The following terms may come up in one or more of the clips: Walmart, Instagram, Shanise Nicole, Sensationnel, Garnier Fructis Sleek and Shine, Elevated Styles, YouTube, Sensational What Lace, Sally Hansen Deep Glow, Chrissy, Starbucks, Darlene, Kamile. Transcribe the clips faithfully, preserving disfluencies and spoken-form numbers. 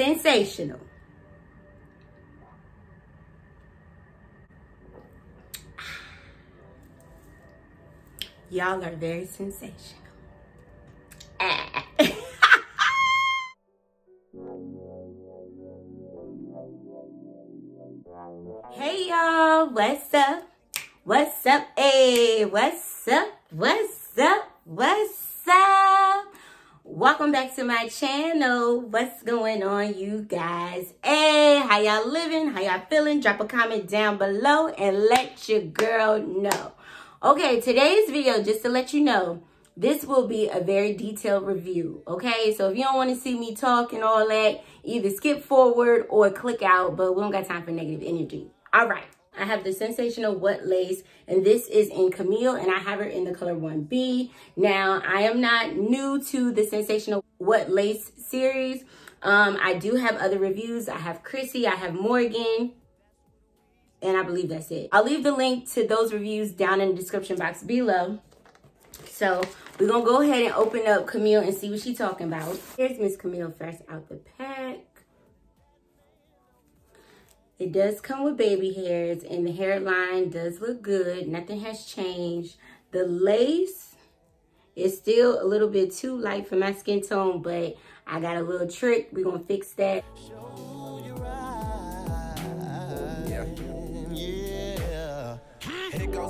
Sensational. Y'all are very sensational. Ah. Hey y'all, what's up? What's up? Hey, what's up? What's up? What's up? Welcome back to my channel. What's going on, you guys? Hey, how y'all living? How y'all feeling? Drop a comment down below and let your girl know. Okay, today's video, just to let you know, this will be a very detailed review, okay? So if you don't want to see me talk and all that, either skip forward or click out, but we don't got time for negative energy. All right, I have the Sensational What Lace, and this is in Kamile, and I have her in the color one B. Now, I am not new to the Sensational What Lace series. Um, I do have other reviews. I have Chrissy, I have Morgan. And I believe that's it. I'll leave the link to those reviews down in the description box below. So we're going to go ahead and open up Kamile and see what she's talking about. Here's Miss Kamile first out the pack. It does come with baby hairs and the hairline does look good. Nothing has changed. The lace is still a little bit too light for my skin tone, but I got a little trick. We're going to fix that.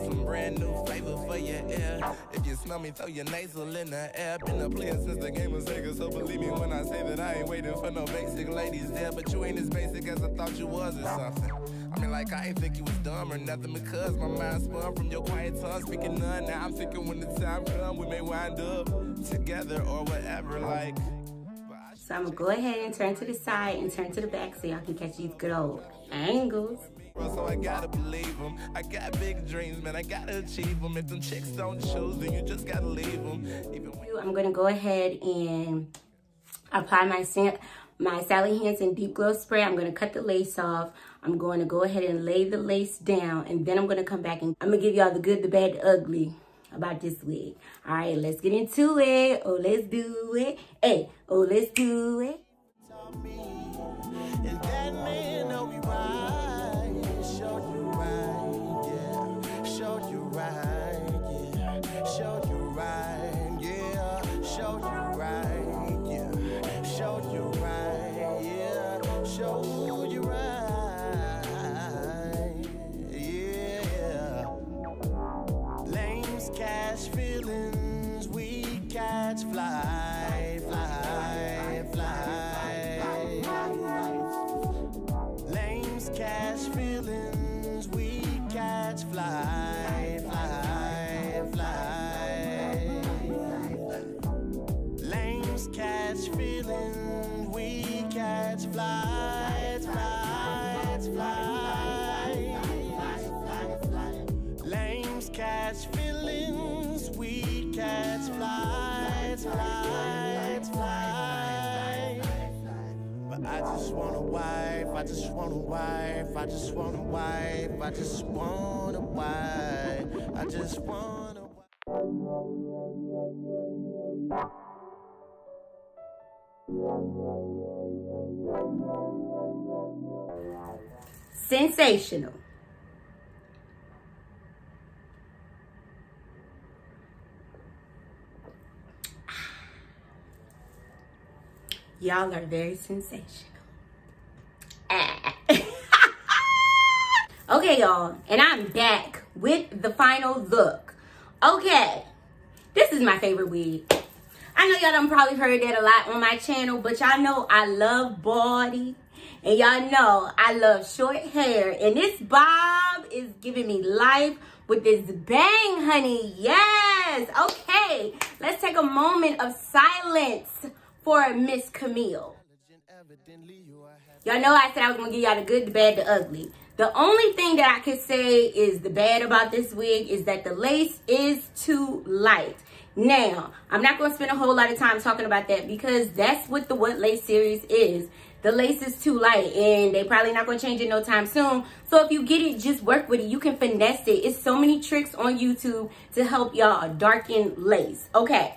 Some brand new flavor for your ear. If you smell me, throw your nasal in the air. Been a player since the game was bigger, so believe me when I say that I ain't waiting for no basic ladies there. But you ain't as basic as I thought you was or something. I mean, like, I ain't think you was dumb or nothing, because my mind spun from your quiet tongue, speaking none. Now I'm thinking when the time comes, we may wind up together or whatever, like. So I'm gonna go ahead and turn to the side and turn to the back so y'all can catch these good old angles. So I gotta believe them. I got big dreams, man. I gotta achieve them. If them chicks don't choose, then you just gotta leave them. Even when I'm gonna go ahead and apply my my Sally Hansen Deep Glow spray. I'm gonna cut the lace off. I'm going to go ahead and lay the lace down, and then I'm gonna come back and I'm gonna give y'all the good, the bad, the ugly about this wig. All right, let's get into it. Oh, let's do it. Hey, oh, let's do it. Fly, fly, fly. Lames catch feelings, we catch fly, fly, fly. Lames catch feelings, we catch fly, fly, fly. Lames catch feelings, we catch fly. Fly, fly. But I just want a wife, I just want a wife, I just want a wife, I just want a wife, I just want a wife. Sensational. Y'all are very sensational. Ah. Okay, y'all, and I'm back with the final look. Okay, this is my favorite wig. I know y'all done probably heard that a lot on my channel, but y'all know I love body, and y'all know I love short hair, and this bob is giving me life with this bang, honey. Yes, okay, let's take a moment of silence for Miss Kamile. Y'all know I said I was gonna give y'all the good, the bad, the ugly. The only thing that I could say is the bad about this wig is that the lace is too light. Now, I'm not gonna spend a whole lot of time talking about that because that's what the What Lace series is. The lace is too light and they probably not gonna change it no time soon. So if you get it, just work with it. You can finesse it. It's so many tricks on YouTube to help y'all darken lace. Okay.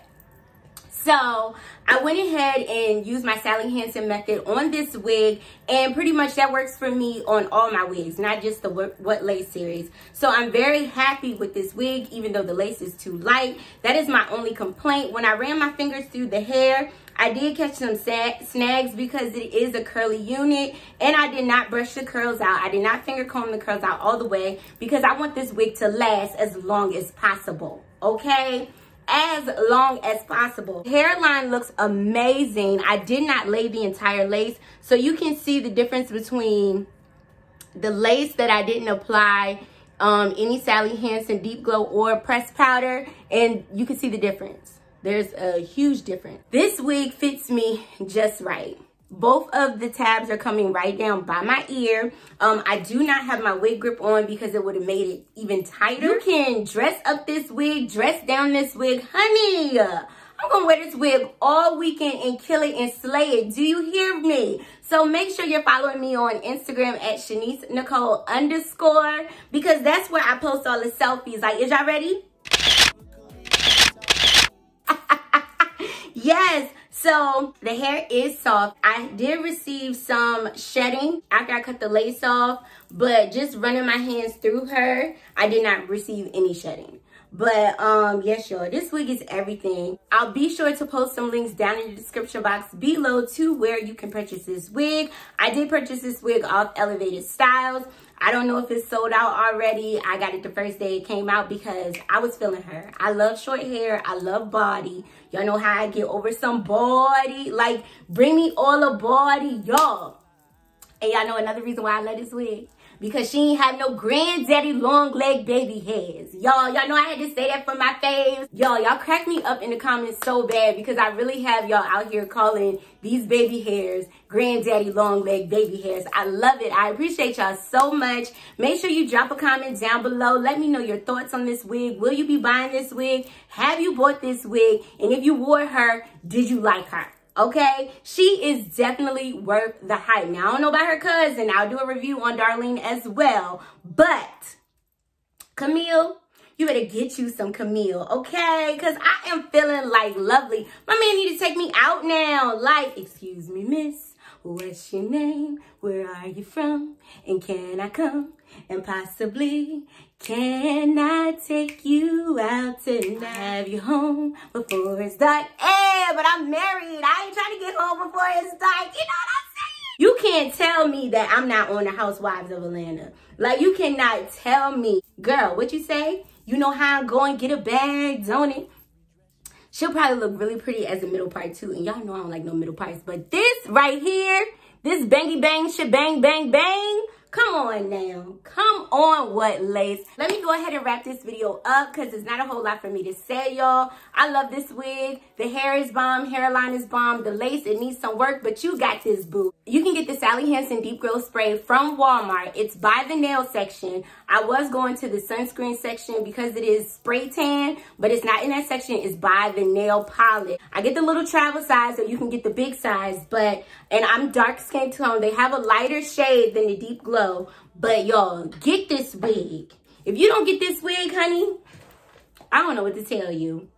So I went ahead and used my Sally Hansen method on this wig, and pretty much that works for me on all my wigs, not just the What Lace series. So I'm very happy with this wig, even though the lace is too light. That is my only complaint. When I ran my fingers through the hair, I did catch some snags because it is a curly unit, and I did not brush the curls out. I did not finger comb the curls out all the way because I want this wig to last as long as possible, okay? As long as possible. Hairline looks amazing. I did not lay the entire lace, so you can see the difference between the lace that I didn't apply um any Sally Hansen Deep Glow or pressed powder, and you can see the difference. There's a huge difference. This wig fits me just right. Both of the tabs are coming right down by my ear. Um, I do not have my wig grip on because it would have made it even tighter. You can dress up this wig, dress down this wig. Honey, I'm gonna wear this wig all weekend and kill it and slay it. Do you hear me? So make sure you're following me on Instagram at Shanise Nicole underscore, because that's where I post all the selfies. Like, is y'all ready? Yes. So the hair is soft. I did receive some shedding after I cut the lace off, but just running my hands through her, I did not receive any shedding. But um, yes, y'all, this wig is everything. I'll be sure to post some links down in the description box below to where you can purchase this wig. I did purchase this wig off Elevated Styles. I don't know if it's sold out already. I got it the first day it came out because I was feeling her. I love short hair. I love body. Y'all know how I get over some body. Like, bring me all the body, y'all. And y'all know another reason why I love this wig. Because she ain't have no granddaddy long leg baby hairs. Y'all, y'all know I had to say that for my faves. Y'all, y'all crack me up in the comments so bad because I really have y'all out here calling these baby hairs granddaddy long leg baby hairs. I love it. I appreciate y'all so much. Make sure you drop a comment down below. Let me know your thoughts on this wig. Will you be buying this wig? Have you bought this wig? And if you wore her, did you like her? Okay, she is definitely worth the hype. Now, I don't know about her cousin. I'll do a review on Darlene as well. But Kamile, you better get you some Kamile, okay? Because I am feeling like lovely. My man need to take me out now. Like, excuse me, miss, what's your name? Where are you from? And can I come? And possibly, can I take you out tonight? Have you home before it's dark? Hey, but I'm married. I ain't trying to get home before it's dark. You know what I'm saying? You can't tell me that I'm not on the Housewives of Atlanta. Like, you cannot tell me. Girl, what you say? You know how I'm going. Get a bag, don't it? She'll probably look really pretty as a middle part, too. And y'all know I don't like no middle parts. But this right here, this bangy bang, shebang, bang, bang. Come on now. Come on, What Lace. Let me go ahead and wrap this video up because there's not a whole lot for me to say, y'all. I love this wig. The hair is bomb. Hairline is bomb. The lace, it needs some work, but you got this, boo. You can get the Sally Hansen Deep Glow Spray from Walmart. It's by the nail section. I was going to the sunscreen section because it is spray tan, but it's not in that section. It's by the nail polish. I get the little travel size, so you can get the big size, but, and I'm dark skin tone. They have a lighter shade than the Deep Glow. But y'all, get this wig. If you don't get this wig, honey, I don't know what to tell you.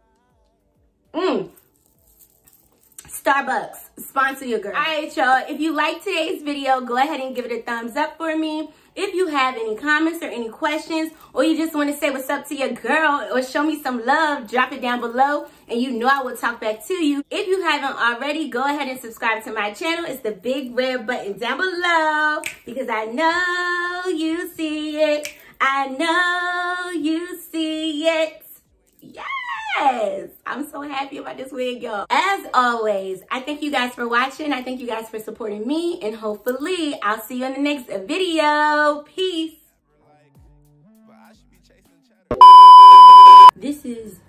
Mm. Starbucks, sponsor your girl. All right, y'all. If you like today's video, go ahead and give it a thumbs up for me. If you have any comments or any questions, or you just want to say what's up to your girl or show me some love, drop it down below, and you know I will talk back to you. If you haven't already, go ahead and subscribe to my channel. It's the big red button down below because I know you see it. I know you see it. Yes! I'm so happy about this wig, y'all. As always, I thank you guys for watching. I thank you guys for supporting me. And hopefully, I'll see you in the next video. Peace. This is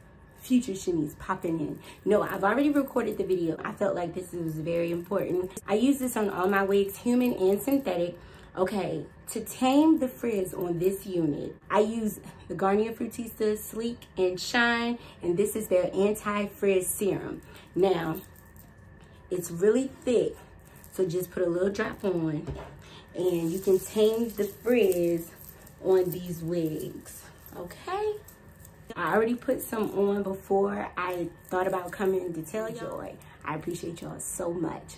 Future Shanise popping in. No, I've already recorded the video. I felt like this was very important. I use this on all my wigs, human and synthetic. Okay, to tame the frizz on this unit, I use the Garnier Fructis Sleek and Shine, and this is their anti-frizz serum. Now, it's really thick, so just put a little drop on, and you can tame the frizz on these wigs, okay? I already put some on before I thought about coming to tell y'all. I appreciate y'all so much.